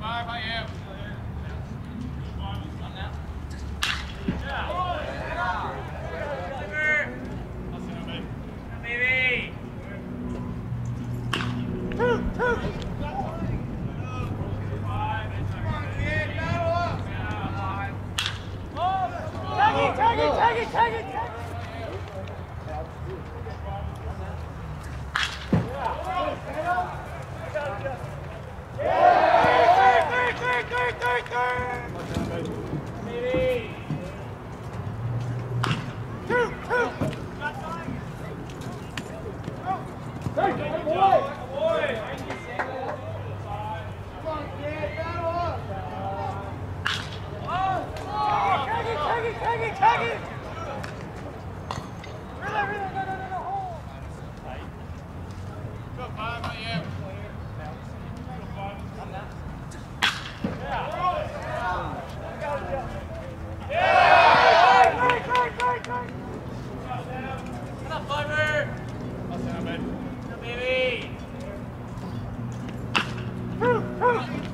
Come on, baby! Come on, baby!